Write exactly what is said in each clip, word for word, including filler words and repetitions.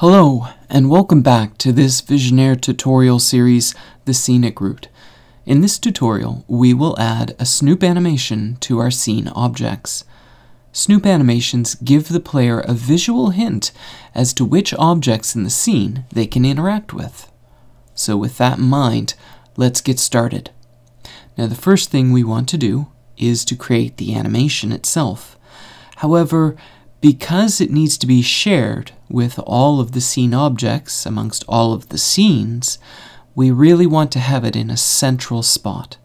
Hello, and welcome back to this Visionaire tutorial series, The Scenic Route. In this tutorial, we will add a Snoop animation to our scene objects. Snoop animations give the player a visual hint as to which objects in the scene they can interact with. So with that in mind, let's get started. Now the first thing we want to do is to create the animation itself. However, because it needs to be shared with all of the scene objects amongst all of the scenes, we really want to have it in a central spot.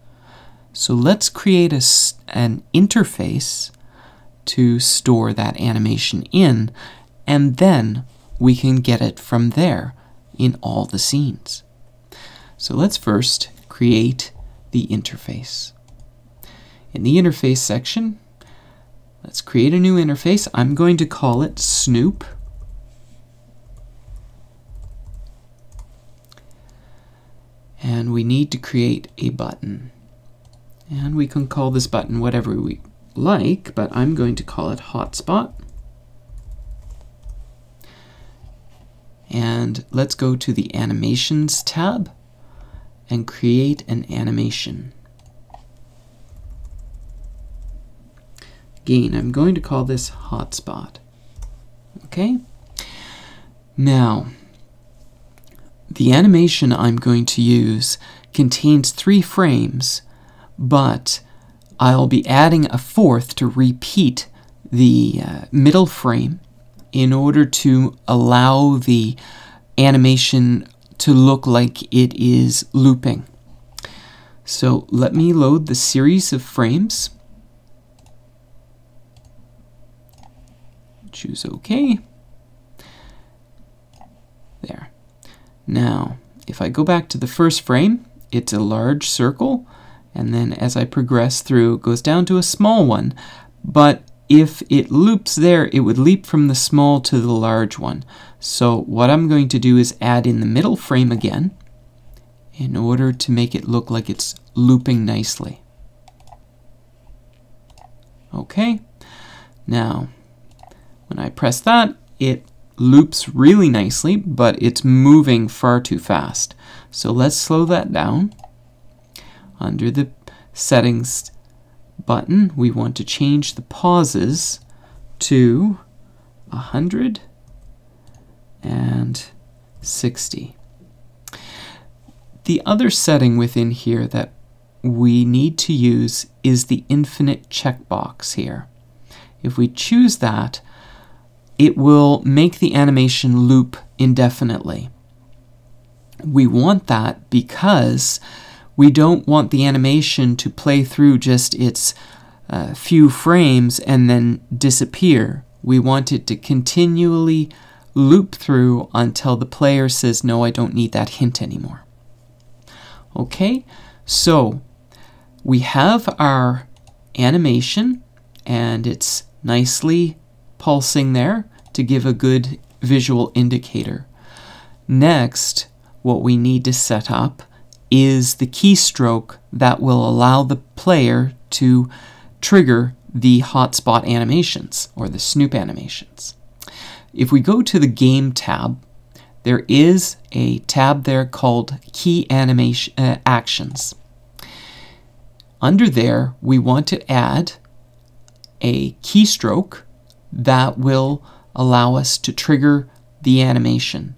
So let's create a, an interface to store that animation in, and then we can get it from there in all the scenes. So let's first create the interface. In the interface section, let's create a new interface. I'm going to call it Snoop. And we need to create a button. And we can call this button whatever we like, but I'm going to call it Hotspot. And let's go to the Animations tab and create an animation. Again, I'm going to call this Hotspot. Okay? Now, the animation I'm going to use contains three frames, but I'll be adding a fourth to repeat the uh, middle frame in order to allow the animation to look like it is looping. So let me load the series of frames. Choose OK. There. Now, if I go back to the first frame, it's a large circle, and then as I progress through, it goes down to a small one, but if it loops there, it would leap from the small to the large one. So what I'm going to do is add in the middle frame again in order to make it look like it's looping nicely. Okay. Now, when I press that, it loops really nicely, but it's moving far too fast. So let's slow that down. Under the settings button, we want to change the pauses to one hundred and sixty. The other setting within here that we need to use is the infinite checkbox here. If we choose that, it will make the animation loop indefinitely. We want that because we don't want the animation to play through just its uh, few frames and then disappear. We want it to continually loop through until the player says, no, I don't need that hint anymore. Okay, so we have our animation and it's nicely pulsing there to give a good visual indicator. Next, what we need to set up is the keystroke that will allow the player to trigger the hotspot animations or the Snoop animations. If we go to the Game tab, there is a tab there called Key Animation uh, Actions. Under there, we want to add a keystroke that will allow us to trigger the animation.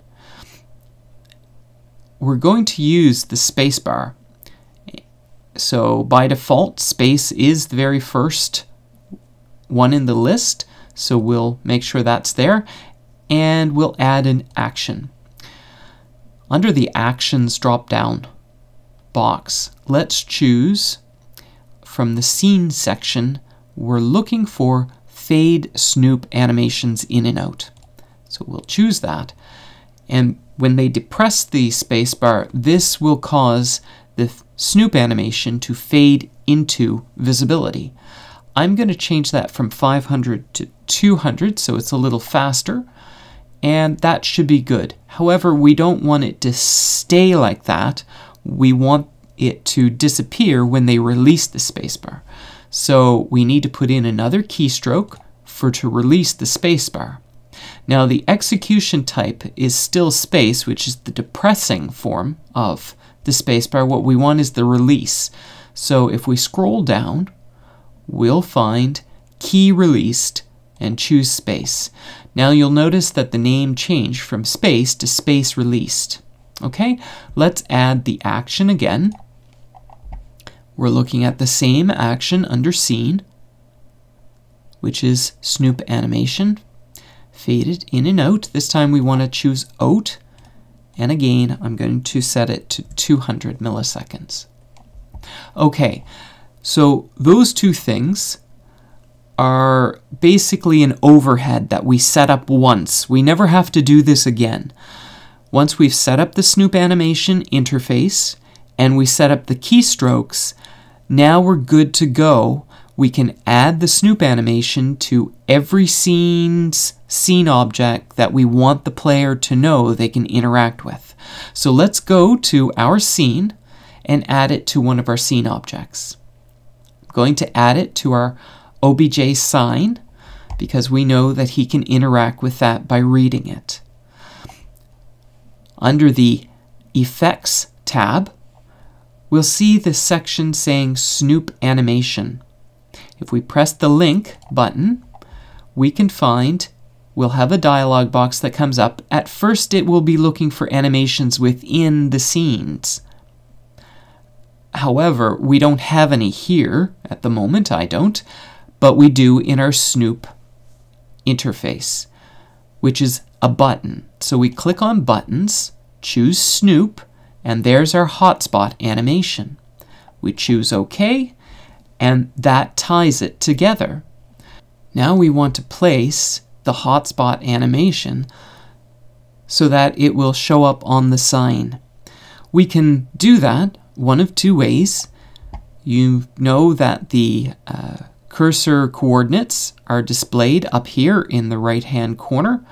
We're going to use the spacebar. So by default, space is the very first one in the list, so we'll make sure that's there, and we'll add an action. Under the Actions drop-down box, let's choose from the Scene section, we're looking for Fade Snoop animations in and out. So we'll choose that. And when they depress the spacebar, this will cause the Snoop animation to fade into visibility. I'm going to change that from five hundred to two hundred, so it's a little faster. And that should be good. However, we don't want it to stay like that. We want it to disappear when they release the spacebar. So we need to put in another keystroke for to release the spacebar. Now the execution type is still space, which is the depressing form of the spacebar. What we want is the release. So if we scroll down, we'll find key released and choose space. Now you'll notice that the name changed from space to space released. Okay, let's add the action again. We're looking at the same action under scene, which is Snoop animation, faded in and out. This time we want to choose out, and again I'm going to set it to two hundred milliseconds. Okay, so those two things are basically an overhead that we set up once. We never have to do this again. Once we've set up the Snoop animation interface and we set up the keystrokes, now we're good to go. We can add the Snoop animation to every scene's scene object that we want the player to know they can interact with. So let's go to our scene and add it to one of our scene objects. I'm going to add it to our obj sign because we know that he can interact with that by reading it. Under the Effects tab, we'll see this section saying Snoop Animation. If we press the link button, we can find, we'll have a dialog box that comes up. At first it will be looking for animations within the scenes. However, we don't have any here at the moment, I don't, but we do in our Snoop interface, which is a button. So we click on buttons, choose Snoop, and there's our hotspot animation. We choose OK, and that ties it together. Now we want to place the hotspot animation so that it will show up on the sign. We can do that one of two ways. You know that the uh, cursor coordinates are displayed up here in the right hand corner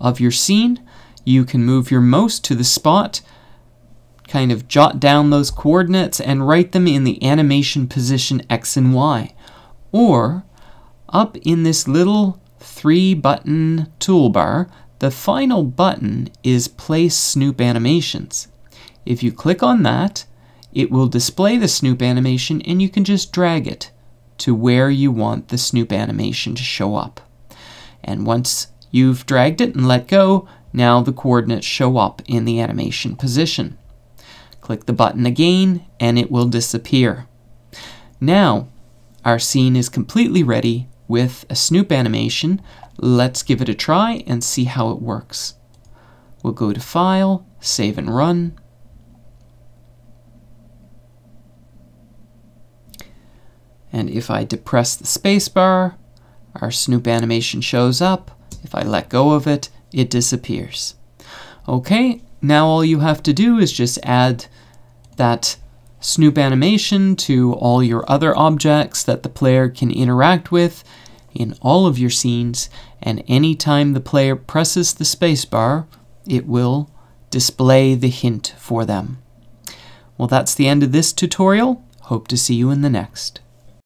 of your scene. You can move your mouse to the spot, kind of jot down those coordinates and write them in the animation position X and Y. Or up in this little three button toolbar, the final button is Place Snoop Animations. If you click on that, it will display the Snoop animation and you can just drag it to where you want the Snoop animation to show up. And once you've dragged it and let go, now the coordinates show up in the animation position. Click the button again and it will disappear. Now our scene is completely ready with a Snoop animation. Let's give it a try and see how it works. We'll go to File, Save and Run. And if I depress the spacebar, our Snoop animation shows up. If I let go of it, it disappears. Okay, now all you have to do is just add that Snoop animation to all your other objects that the player can interact with in all of your scenes, and anytime the player presses the spacebar, it will display the hint for them. Well, that's the end of this tutorial. Hope to see you in the next.